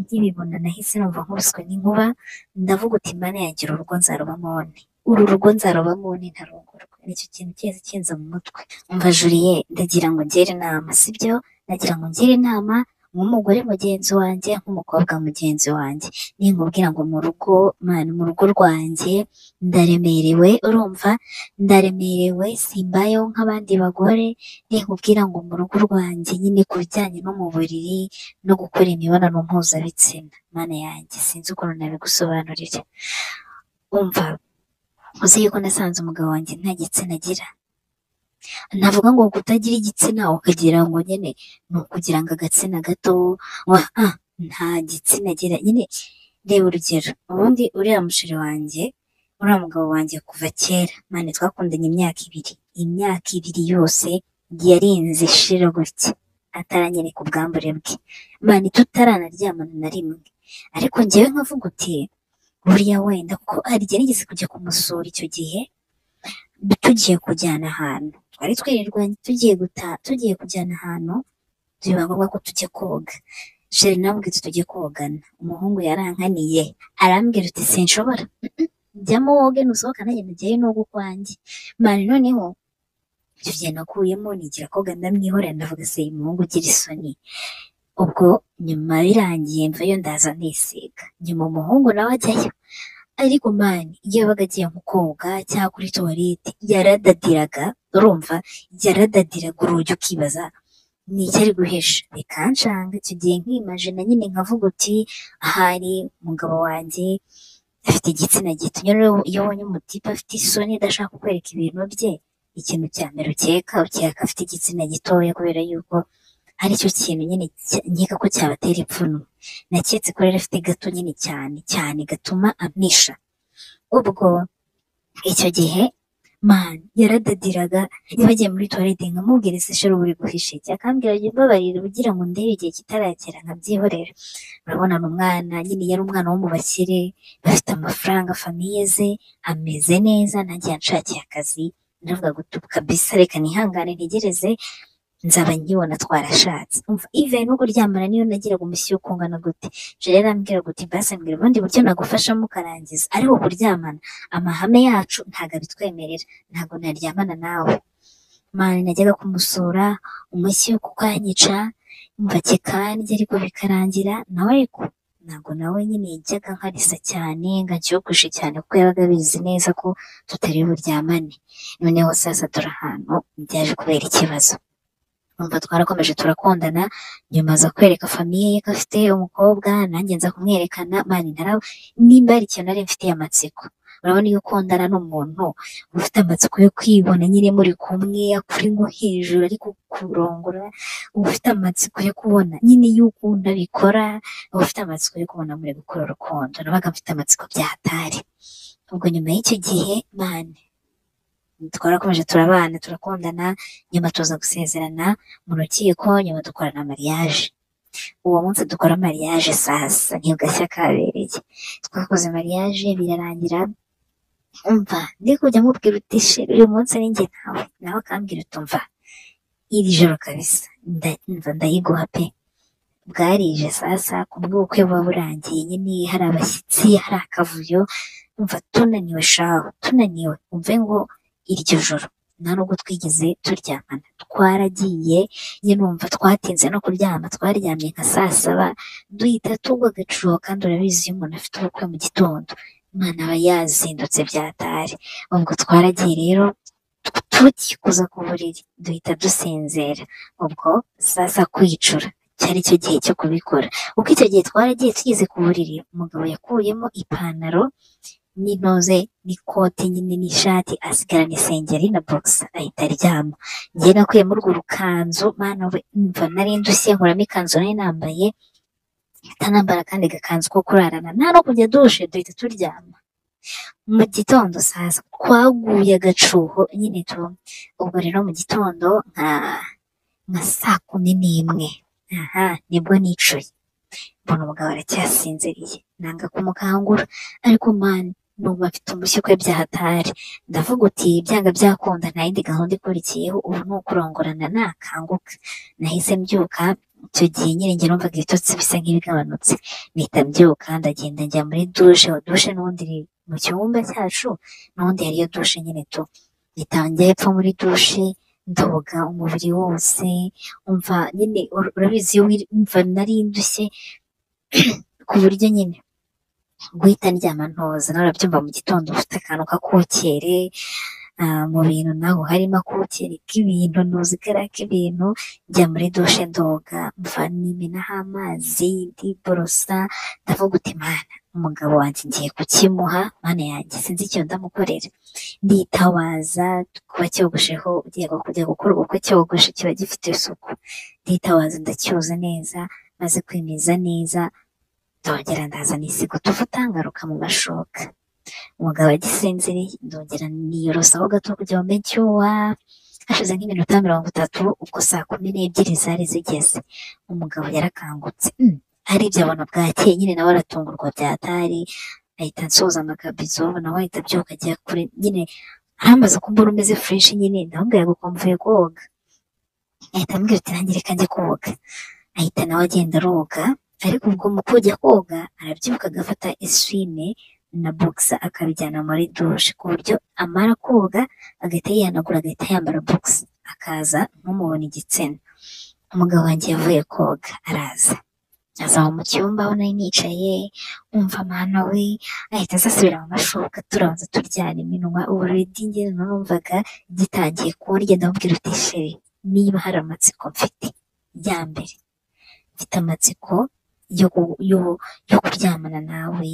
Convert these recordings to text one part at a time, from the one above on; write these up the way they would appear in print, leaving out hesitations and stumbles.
nkibibona nahise numva nkubiswe n'inkuba ndavuga uti Imana yagira urugo nzarubamo nte, uru rugo nzarubamo nte ntarongorwa. Nicyo kintu cyese kinza mu mutwe umva Julie ndagira ngo ngere inama, sibyo, ndagira ngo ngere inama nk'umugore mugenzi wanjye, nk'umukobwa mugenzi wanjye, ninkubwira ngo mu rugo rwanjye ndaremerewe, urumva ndaremerewe, simbayo nk'abandi bagore, ninkubwira ngo mu rugo rwanjye nyine kubijyanye no mu buriri no gukora imibonano mpuzabitsina, Mana yanjye sinzi ukuntu nabigusobanurira. Umva uzi yuko nasanze umugabo wanjye nta gitsina agira. Navuga ngo kutagira igitsina ukagira ngo nyene no kugira ngo agatsina gato nta gitsina agira nyene. Reba urugero, ubundi uriya mushiri wanjye, uriya mugabo wanjye kuva kera, mane twakundanye imyaka ibiri yose yarinze shira gutya ataranyereka ubwambure bwe, mane tutaranaryamana na rimwe. Ariko ngewe nkavuga uti buriya wenda ko arigeze nigeze kujya kumusura icyo gihe tugiye kujyana ahantu, twari twirirwanye tugiye kujyana ahantu, tubibagomba ko tujye koga. Sheri nabwo tujye kogana, umuhungu yarankaniye arambwira uti sinshobora, jyamo woge nusohoka nanjye mujyeyo no gukwanjye. Mani noneho icyo gihe nakuyemo nigira koga ndamwihorera ndavuga se umuhungu ugira isoni. Ubwo nyuma birangiye mvayo ndaza nisiga, nyuma umuhungu nawe ajyayo. Ariko mani iyo bagagiye mu koga cyangwa kuri toilette yaradadiraga, urumva yaradadiraga urugi ukibaza ni iki ari guhesha. Bikancanga icyo gihe nkimajina nyine nkavuga uti ahari umugabo wanjye afite igitsina gito. Iyo ubonye umutipe afite isoni adashaka kukwereka ibintu bye, ikintu cya mbere ukeka afite igitsina gitoya, kubera yuko aricyo kintu nyine nkeka ko cyabatera ipfunwe. Naketse ko rero afite gato nyine cyane gatuma amwisha. Ubwo icyo gihe man yaradadiraga yabagiye muri toilette nkamubwirese shero buri guhisha iki, akambwira ngo mbabarire ugira ngo ndebe igihe kitaragera nkabyihorera. Urabona n'umwana nyine yari umwana wo mu bakire, bafite amafaranga, famiye ze ameze neza, nanjye yanshakiye akazi ndavuga gutuka kabisa reka nihangane ntegereze nzaba nkibona twarashatse. Umva even nuko ryamana niyo nagira gumushyi ukungana gute, je rero ambwira gute base mbwira ubundi buryo nagufashamo karangiza. Ariko kuryamana amahame yacu ntago bitwemerera, ntago naryamana nawe. Mani najyaga kumusura umushyi kukanyica mvake kandi ariko bikarangira nawe, ariko ntago nawe nyine yajyaga nkarisa cyane ngakiyogushe cyane kuko yabaga bizi neza ko tutari buryamane. Noneho sasa turahantu byaje kubera ikibazo. Umva twarakomeje turakondana, nyuma aza kwereka famiye ye ko afite umukobwa, nanjye nza kumwerekana. Mani narawe nimba ari ikintu nari mfitiye amatsiko. Urabona iyo ukondana n'umuntu ufite amatsiko yo kwibona nyine muri kumwe akuri ngo hejuru, ariko kurongora ufite amatsiko yo kubona nyine yuko ndabikora, ufite amatsiko yo kubona muri gukora urukundo, nabaga mfite amatsiko byahatari. Ubwo nyuma y'icyo gihe mani twarakomeje turabana turakondana, nyuma tuza gusezerana mu rukiko, nyuma dukorana mariage. Uwo munsi dukora mariage sasa ntibwashya kabereye, twakoze mariage birarangira. Umva ndikujya mubwira uti sheri uyu munsi ni njye nawe, nawe akambwira utumva iri joro kabisa ndayiguha pe. Bwarije sasa kubwo ubukwe buba burangiye nyine, hari abashyitsi, hari akavuyo, umva tunaniwe shaho tunaniwe. Umve ngo iryo joro nta nubwo twigeze turyamana, twaragiye nyinumva twatinze no kuryama, twaryamye nka saa saba duhita tugwa agacuho. Kandi urabizi iyo umuntu afite ubukwe mu gitondo Imana aba yazindutse byatari. Ubwo twaragiye rero tukikuza ku buriri duhita dusinzera. Ubwo sasa kwicura cyari icyo gihe cyo kubikora. Uko icyo gihe twaragiye tugeze ku buriri, umugabo yakuyemo ipantaro n'intoze n'ikote nyine n'ishati asigarana isengeri na boxer ahita aryama. Njye nakuyemo urwo rukanzu, mana we mva nari ndushye nkuramo ikanzu nari nambaye, atanambara kandi agakanzu ko kurarana, nta no kujya dushe duhita turyama. Mu gitondo sasa kwaguye agacuho nyine tu. Ubwo rero mu gitondo nka saa kumi n'imwe nibwo nicuye mbona umugabo aracyasinziriye, nanga kumukangura. Ariko mani numva afite umushyi kwe byahatari, ndavuga uti byanga byakunda nta yindi gahunda ikurikiyeho, ubu ni ukurongorana nakanguka. Nahise mbyuka icyo gihe nyine njye numvaga ibitotsi bisa nk'ibigabanutse, mpita mbyuka ndagenda njya muri dushe, dushe n'ubundi iri mu cyumba cyacu, n'ubundi yariyo dushe nyine tu, mpita njya hepfo muri dushe ndoga umubiri wose, umva nyine urabizi iyo umva nari ndushye ku buryo nyine guhita ndyama ntoza, nawe urabyumva mu gitondo ufite akantu kakokere mu bintu naho harimo akokere k'ibintu ntuzigara k'ibintu, njya muri dushe ndoga mva nimenaho amazi ndiborosa ndavuga uti mana umugabo wanjye ngiye kukimuha, mana yanjye sinzi icyo ndamukorera, nditabaza kuba cyogosheho kujya gukora ubukwe cyogoshe kiba gifite isuku, nditabaza ndacyoza neza maze kwimeza neza, ndongera ndaza n'isigo tuvuta ngaruka mu mashoka, umugabo agisinziriye ndongera niyorosaho gato kugira ngo mbe nshyuha, hashize nk'iminota 30 ubwo 12:00 zari zigeze, umugabo yarakangutse aribyo abona bwakeye nyine nawe aratungurwa byatari, ahita ansoza amakabizo nawe ahita abyuka ajya kure, nyine arambaza ko mbona umeze fresh nyine ndabwira ngo mvuye koga, ahita ambwira ati nanjye reka njye koga, ahita nawe agenda aroga, ariko ubwo mu kujya koga arabyuka agafata eswime na buksa akabijyana muri dushe ku buryo amara koga agahita yihanagura agahita yambara buksa akaza ntumubona igitsina. Umugabo wanjye yavuye koga araza azaho mu cyumba aho nari nicaye, umva amana we ahita asasubira mu mashoka turabanza turyana iminwa, ubu redi ngene numvaga gitangiye kurya, ndamubwira uti sheri niba hari amatsiko mfite ya mbere mfite amatsiko yo kuryamana nawe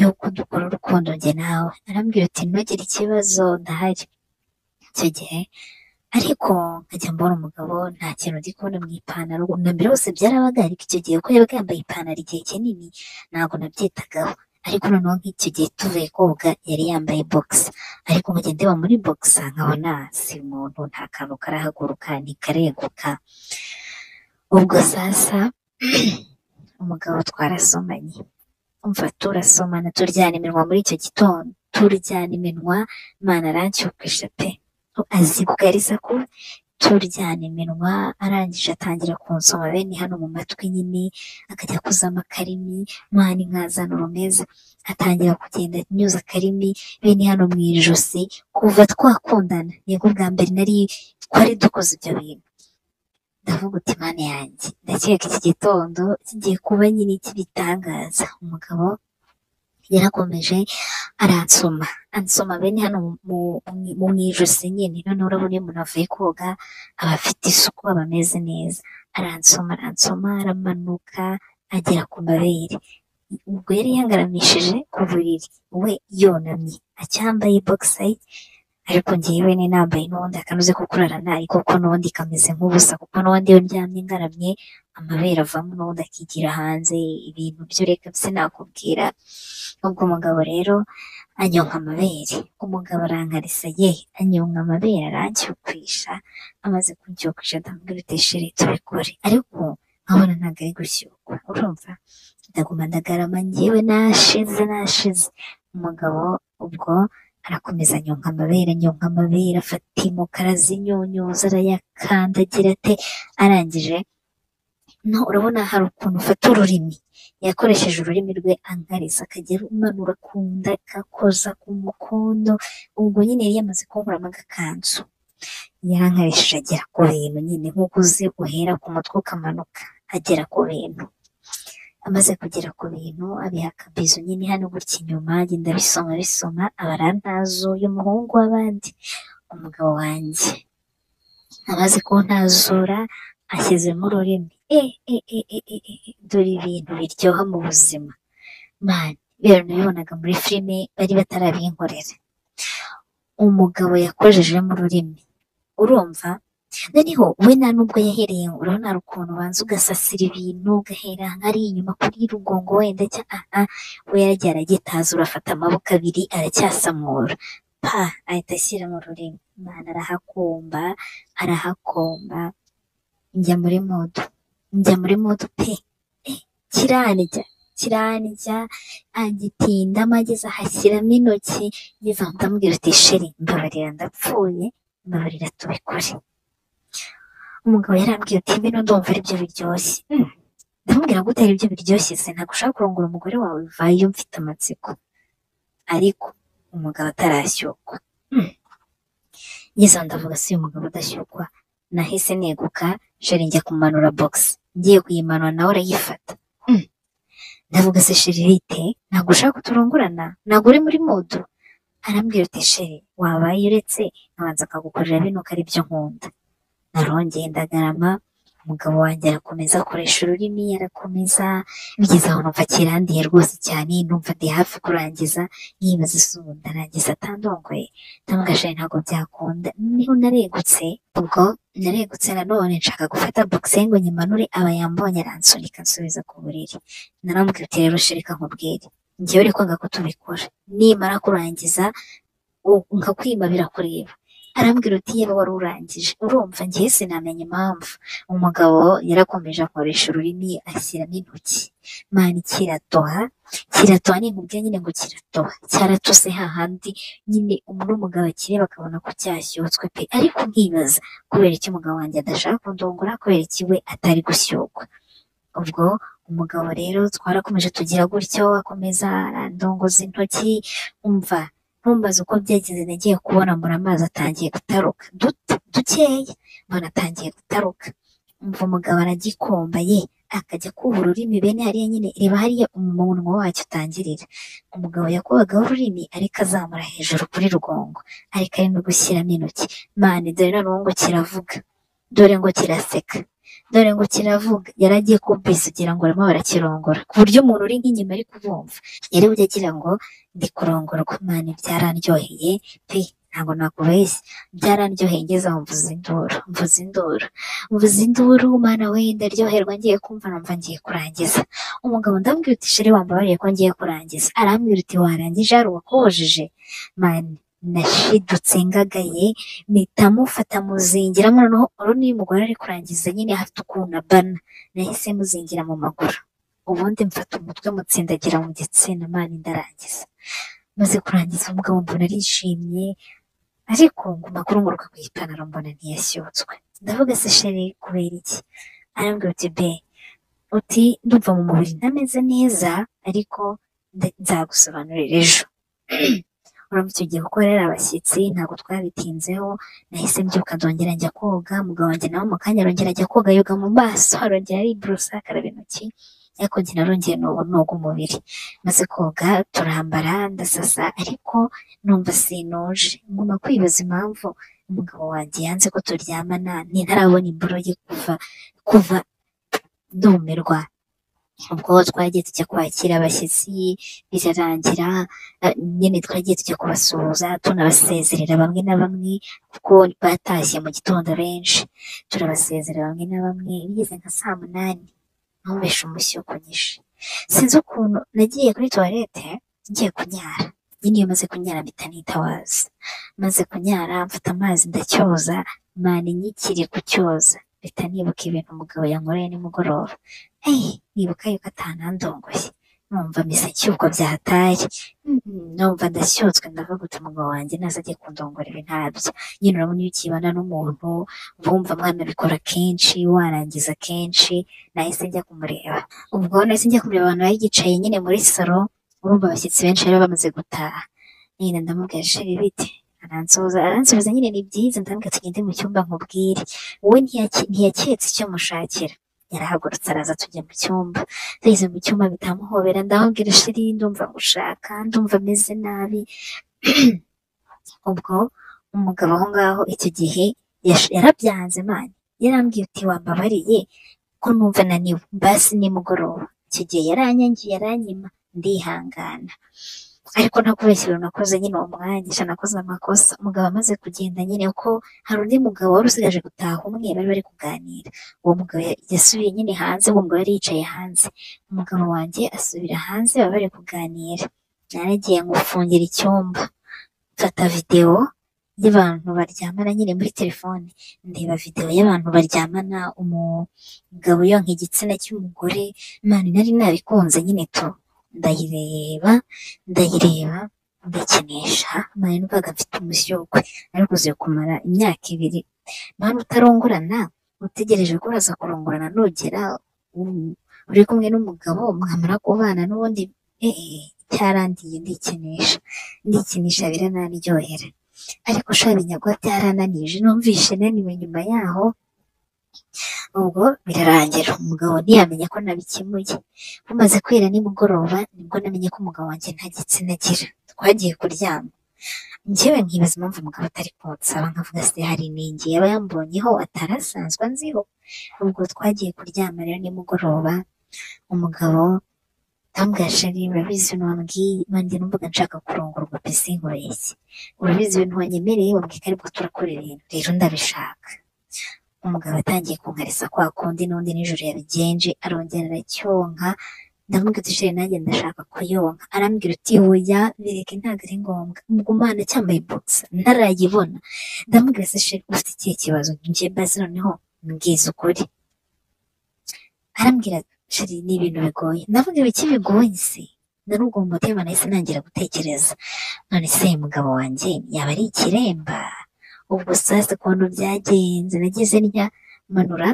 yo kudukora urukundo njye nawe, arambwira ati ntugire ikibazo ndahari. Icyo gihe ariko nkajya mbona umugabo nta kintu ndi kubona mu ipantaro, na mbere hose byarabaga, ariko icyo gihe ko yabaga yambaye ipantaro igihe kinini ntabwo nabyitagaho, ariko noneho nk'icyo gihe tuvuye koga yari yambaye bogisi, ariko nkajya ndeba muri bogisi nkabona si umuntu nta kantu karahaguruka ntikareguka. Ubwo sasa umugabo twarasomanye, umva turasomana turyana iminwa muri icyo gitondo, turyana iminwa Imana arancyukisha pe, azi kugariza ko turyana iminwa, arangije atangira kunsoma bene hano mu matwi nyine akajya kuzama akarimi, Imana inkazana urumeza, atangira kugenda nyuza akarimi bene hano mu ijosi, kuva twakundana yego bwa mbere nari twari dukoze ibyo bintu, ndavuga uti Imana yanjye ndakeka iki gitondo kigiye kuba nyine kibitangaza. Umugabo yarakomeje ansoma bene hano mu ijosi nyine, none urabona umuntu avuye koga aba afite isuku aba ameze neza, aransoma aramanuka agera ku mabere, ubwo yari yangaramishije ku buriri we yonamye acyambaye boxside, ariko ngewe ni nambaye n'ubundi akanuze ko kurarana, ariko ko n'ubundi kameze nk'ubusa kuko n'ubundi iyo ndyamye ngaramye amabere avamo n'ubundi akigira hanze ibintu byo reka sinakubwira. Ubwo umugabo rero anyonka amabere, umugabo arangarisa ye anyonka amabere arancyukwisha, amaze kuncyukwisha ndamubwira uti sheri tubikore, ariko nkabona ntabwo ari gushyukwa, urumva ndaguma ndagarama ngewe nashize. Umugabo ubwo arakomeza anyonka amabere afata imokara zinyonyoza arayakandagira ate, arangije no urabona hari ukuntu ufata ururimi, yakoresheje ururimi rwe angariza akagera umanura kunda kakoza ku mukondo, ubwo nyine yari yamaze kunkuramo agakanzu yarankarishije agera ku bintu nyine nk'uko uzi uhera ku mutwe ukamanuka agera ku bintu, amaze kugera ku bintu abiha akabizo nyine hano gutya inyuma agenda bisoma abarantazuye umuhungu w'abandi. Umugabo wanjye amaze kuntazura ashyizemo ururimi dore ibintu biryoha mu buzima mani, bero nabibonaga muri filime bari batarabinkorera, umugabo yakojejemo ururimi urumva, noneho we nta nubwo yahereye urabona ari ukuntu ubanza ugasasira ibintu ugahera ari inyuma kuri rugongo wenda we yajya aragitaza urafata amaboko abiri aracyasamura ahita ashyira mu rurimi, Imana arahakomba njya muri modo pe kiranijya agitinda amageze ahashyiramo intoki ngeze aho ndamubwira uti sheri mbabarira ndapfuye mbabarira tubikore. umugabo yarambwiye ati mbino ndumva ari byo biryoshye ndamubwira gute ari byo biryoshye se nagushaka kurongora umugore wawe vayo mfite amatsiko ariko umugabo atarashyukwa ngeze ndavuga se umugabo adashyukwa nahise neguka sheri njya kumanura box ngiye kuyimanura nawe arayifata ndavuga se sheri rite nagushaka kuturongorana nagure muri modo arambwira ati sheri wabaye uretse nabanza akagukorera bino kari byo nkunda narongeye ndagarama umugabo wanjye arakomeza akoresha ururimi yarakomeza bigeze aho numva kirandiye rwose cyane numva ndi hafi kurangiza yibaza isubu ndarangiza atandongoye ndamuga sheri ntabwo byakunda niho naregutse ubwo naregutse nanone nshaka gufata boxe ngo nyimanure abayambonye aransunika nsubiza ku buriri narambwira ati rero sheri ka nkubwire njyewe uri kwanga kutubikora nimara kurangiza nkakwima birakureba arambwira uti yaba wari urangije urumva ngiye sinamenye impamvu umugabo yarakomeje akoresha ururimi ashyiramo intoki mani kiratoha kiratoha ni nkubwiye nyine ngo kiratoha cyaratose hahandi nyine umugabo akireba akabona ko cyashyutswe pe ariko nkibaza kubera iki umugabo wanjye adashaka kundongora kubera iki we atari gushyukwa ubwo umugabo rero twarakomeje tugira gutyo akomeza arandongoza intoki umva umbaza uko byagize nagiye kubona muri amazi atangiye gutaruka dukeya mbona atangiye gutaruka umva umugabo aragikomba ye akajya kubura ururimi bene hariya nyine reba hariya umunwa wacyo utangirira umugabo yakubagaho ururimi ariko azamura hejuru kuri rugongo ariko ari no gushyiramo intoki mani dore na ngo kiravuga dore ngo kiraseka dore ngo kiravuga yaragiye kumbisa ugira ngo arimo barakirongora ku buryo umuntu uri nk'inyuma ari kubumva yari ujya agira ngo ndi kurongora ku mani byaranryoheye pe ntabwo nakubeshye byaranryoheye ngeze aho mvuza induru mana we ndaryoherwa ngiye kumva numva ngiye kurangiza umugabo ndambwira uti sheri wambabariye ko ngiye kurangiza arambwira uti warangije ari uwakohojeje mani nashidutse ngagaye nitamufata muzingira noneho uroni umugore ari kurangiza nyine hafite ukuntu abana nahise muzingira mu maguru ubundi mfata umutwe mutsindagira mu gitsina mani ndarangiza maze kurangiza umugabo mbona arishimye ariko nguma kurunguruka ku ipantaro mbona ntiyashyutswe ndavuga se sheri kubera iki arambwira uti be uti ndumva mu mubiri ntameze neza ariko nzagusobanurira ejo uramutse ugiye gukorera abashyitsi ntabwo twabitinzeho nahise mbyuka ndongera njya koga umugabo wanjye nawe mu kanya arongera ajya koga yoga mu maso arongera ariborosa akaraba intoki ariko njye narongeye noga umubiri maze koga turambara ndasasa ariko numva sinoje nguma kwibaza impamvu umugabo wanjye yanze ko turyamana ntarabona imboro ye kuva ndumirwa ubwo twagiye tujya kwakira abashyitsi birarangira nyine twagiye tujya kubasuhuza tunabasezerera bamwe na bamwe kuko batashye mu gitondo benshi turabasezerera bamwe na bamwe bigeze nka 8:00 ntumveshe umushyo nyinshi sinzi ukuntu nagiye kuri toilette ngiye kunyara nyine iyo maze kunyara mpita nitawaza maze kunyara mfata amazi ndacyoza mani nyikiri ku cyoza mpita nibuka ibintu umugabo yankoreye nimugoroba nibuka yuko atanandongoye numva mise cyuko byatari numva ndashyutswe ndavuga uti umugabo wanjye naza agiye kundongora ibintabyo nyine urabona iyo ukibana n'umuntu bumva mwanabikora kenshi warangiza kenshi nahise njya kumureba ubwo nahise njya kumureba abantu bayicaye nyine muri saro urumva abashyitsi benshi bari bamaze gutaha nyine ndamubwira sheri bite aransubiza nyine ni byiza ndambwira tugende mu cyumba nkubwire wowe ntiyaketse icyo mushakira yarahagurutse araza tujya mu cyumba tugeze mu cyumba bitamuhobera ndamubwira sheri ndumva gushaka ndumva ameze nabi ubwo umugabo aho ngaho icyo gihe yarabyanze mani yarambwiye uti wambabariye ko numva naniwe basi nimugoroba icyo gihe yaranyangiye aranyima ndihangana ariko nakubeshya ibintu nakoze nyine uwo mwanya nakoze amakosa umugabo amaze kugenda nyine ko hari undi mugabo wari usigaje gutaha umwe bari kuganira uwo mugabo yasubiye nyine hanze uwo mugabo yari yicaye hanze umugabo wanjye asubira hanze bari kuganira naragiye ngufungira icyumba mfata videwo y'abantu baryamana nyine muri telefone ndeba videwo y'abantu baryamana umugabo yonka igitsina cy'umugore mani nari nabikunze nyine to ndayireba ndakinisha mani numvaga mfite umushyo ariko uziye kumara imyaka 2 mani utarongorana utegereje ko haza kurongorana nugera uri kumwe n'umugabo mwamara kubana n'ubundi cyarandiye ndikinisha biranaryohera ariko shabinyago byarananije numvishe naniwe nyuma yaho ubwo birarangira umugabo ntiyamenye ko nabikemuye umaze kwira nimugoroba nibwo namenye ko umugabo wanjye nta gitsina agira twagiye kuryama njyewe nkibaza impamvu umugabo atari kunsaba nkavuga se hari ningi yaba yambonyeho atarasanzwe nziho ubwo twagiye kuryama rero nimugoroba umugabo ambwasha urabizi n'uwambwiye nanjye numvaga nshaka kurongorwa pesi inkoreshye urabizi ibintu wanyemereye wabwika aribwo turakorera rero ndabishaka umugabo atangiye kunkarisa kwa kundi n'undi nijoro yabigenje arongera aracyonka ndamubwira ati shere nanjye ndashaka kuyonka arambwira ati hoya bireke ntabwo ari ngombwa ubwo umwana cyambaye boxa ntarayibona ndamubwira se shere ufite ikihe kibazo njye basi noneho mbwiza ukuri arambwira shere ni ibintu bigoye ndavuga ibiki bigoye se narubwo mu mutima nahise nangira gutekereza none se umugabo wanjye yaba ari ikiremba ubwo sasa kwano byagenze nageze ntya manura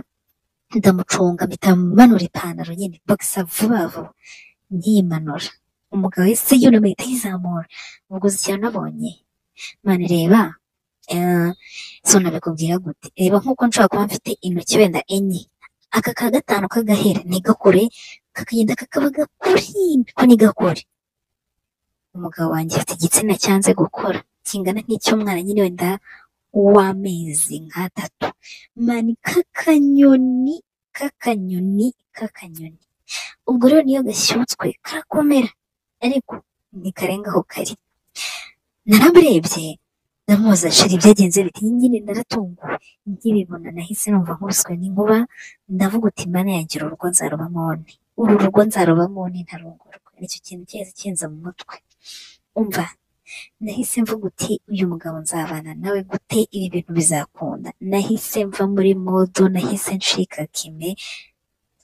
ndamucunga mitamanura ipantaro nyine boxa vuba vuba ntimanura umugabo wese yunamye yizamura ubwo cyane nabonye mane reba sonabikubwira gute reba nkuko nshaka kuba mfite intoki wenda enye aka kagatano kagahera ntigakore kakagenda kakabaga kurimbi ko ntigakore umugabo wanjye afite igitsina cyanze gukora kingana n'icy'umwana nyine wenda uwamezi nkatatu mani kakanyoni ubwo rero niyo gashyutswe karakomera ariko nikarengaho kari naramurebye ndamuza shiri byagenze biti nyine naratunguwe nkibibona nahise numva nkubiswe n'inkuba ndavuga uti mana yagira urugo nzarubamo none uru rugo nzarubamo ntarongorwa nicyo kintu cyose kinza mu mutwe umva nahise mvuga uti uyu mugabo nzabana nawe gute ibi bintu bizakunda nahise mva muri modo nahise nshika kime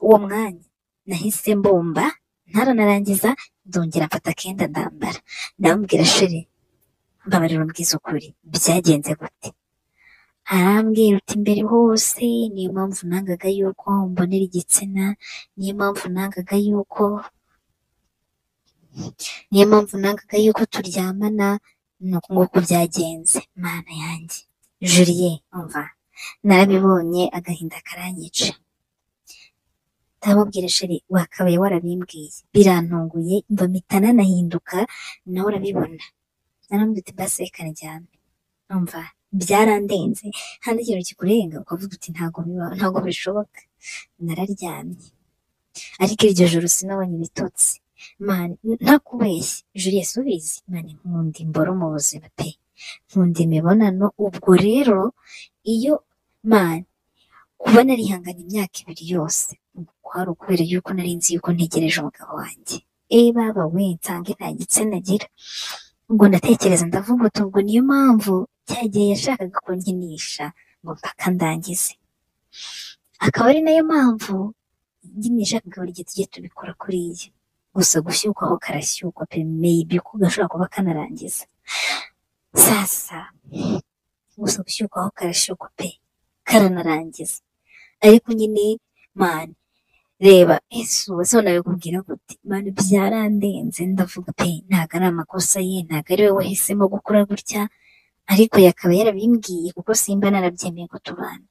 uwo mwanya nahise mbomba ntaranarangiza ndongera mfata kenda ndambara ndamubwira shiri mbabarira mbwiza ukuri byagenze gute arambwira uti imbere hose niyo mpamvu nangaga yuko mbonera igitsina niyo mpamvu nangaga yuko turyamana nuko nguko byagenze mana yanjye Julie umva narabibonye agahinda karanyica ndamubwira sheri wakabaye warabimbwiye birantunguye mba mitana nahinduka nawe urabibona narambwira ati basi reka njyame umva byarandenze hano ikintu kikurenga ukavuga uti ntabwo bishoboka nararyamye ariko iryo joro sinabonye ibitotsi mani ntakubeshye Julie subizi mani nkunda imboro mu buzima pe nkunda imibonano ubwo rero iyo mani kuba narihangana imyaka ibiri yose kwari ukubera yuko nari nzi yuko ntegereje umugabo wanjye baba we nsange nta gitsina agira ubwo ndatekereza ndavuga uti ubwo niyo mpamvu cyagiye yashakaga kunkinisha ngo mpaka ndangize akaba ari nayo mpamvu nishakaga buri gihe tujye tubikora kuriya gusa gushyukwaho karashyukwa pe maybe ko gashobora kuba kanarangiza sasa gusa gushyukwaho karashyukwa pe karanarangiza ariko nyine mani reba esu wese nabikubwira gute mani byarandenze ndavuga pe ntago ari amakosa ye ntago ari we wahisemo gukura gutya ariko yakaba yarabimbwiye kuko simba narabyemeye ko tubana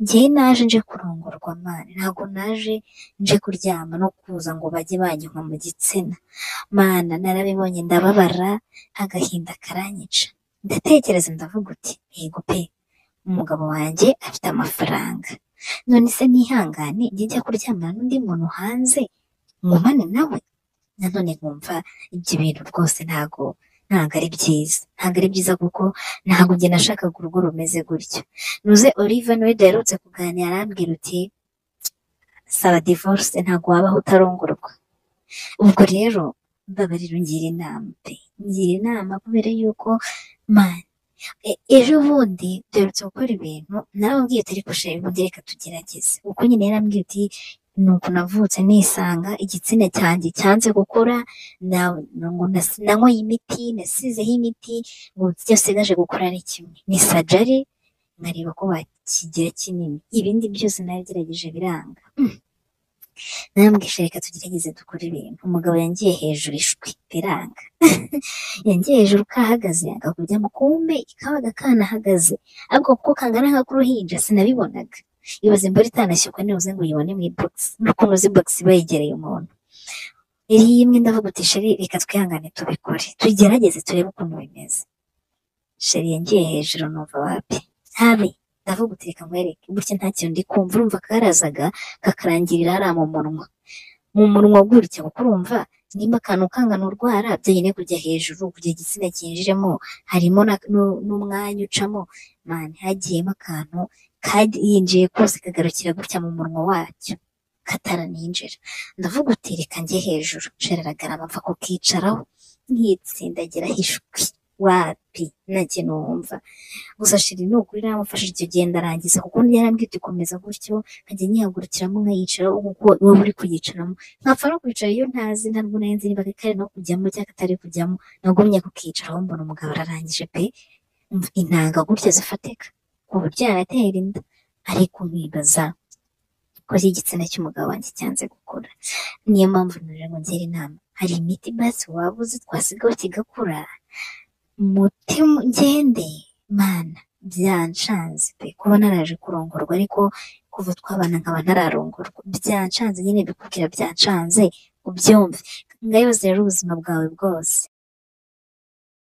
njyewe naje nje kurongorwa mani ntago naje nje kuryama no kuza ngo bajye banyuma mu gitsina mana narabibonye ndababara agahinda karanyica ndatekereza ndavuga uti yego pe umugabo wanjye afite amafaranga none se nihangane njya kuryamana n'undi muntu hanze ngumane nawe nanone nkumva ibyo bintu rwose ntago ari byiza kuko ntago njye nashakaga urugo rumeze gutyo nuze Oliver nawe daherutse kuganira arambwira uti saba divorce ntago wabaho utarongorwa ubwo rero mbabarira ngira inama kubera yuko mani ejo bundi duherutse gukora ibintu nawe ubwiye utari kushira ubundi reka tugerageze uko nyine yarambwiye uti nuko navutse nisanga igitsina cyanjye cyanze gukora nanyoye imiti nasizeho imiti ngo byose gaje gukora ni kimwe ni sajari nkareba ko bakigera kinini ibindi byose naragerageje biranga namubwira reka tugerageze dukora ibintu umugabo yangiye hejuru ishwi biranga yangiye hejuru kahagaze akakujya mu kumbe ikabaga kana ahagaze ahubwo kuko kangana nk'uruhinja sinabibonaga ibaze mbora itanashyuka ntibuze ngo uyibone mu box n'ukuntu uzi box bayigereye umuntu iri imwe ndavuga uti sheri reka twihangane tubikore tugerageze turebe ukuntu bimeze sheri yangiye hejuru numva wapi habe ndavuga uti reka nkwereke gutya nta kintu ndi kumva urumva karazaga kakarangirira hariya mu munwa gutya kuko urumva nimba akantu kangana urwara byenyine kujya hejuru kujya igitsina kinjiremo harimo n'umwanya ucamo mani hagiyemo akantu kandi yinjiye kose kagarukira gutya mu munwa wacyo kataranijira ndavuga uti reka njye hejuru cereragara bapfa kukicaraho nkitsindagira hishwi wapi nake numva gusa shiri no kuri namufasha icyo genda arangiza kuko yarambwiye ati komeza gutyo kajye nyihagurukiramo nkayicara kuko wowe uri kuyicaramo nkapfa no kwicara iyo ntazi ntabwo nayenze niba kare no kujyamo cyangwa atari kujyamo nagumye kukicaraho mbona umugabo arangije pe intanga gutya zifateka ku buryo aratera inda ariko mwibaza ko igitsina cy'umugabo wanjye cyanze gukora niyo mpamvu nurira ngo ngere inama hari imiti basi wabuze twasigaho kigakura mutima ngende mana byanshanze pe kuba naraje kurongorwa ariko kuva twabana nkaba ntararongorwa byanshanze nyine bikubwira byanshanze ubyumve ngayo zero ubuzima bwawe bwose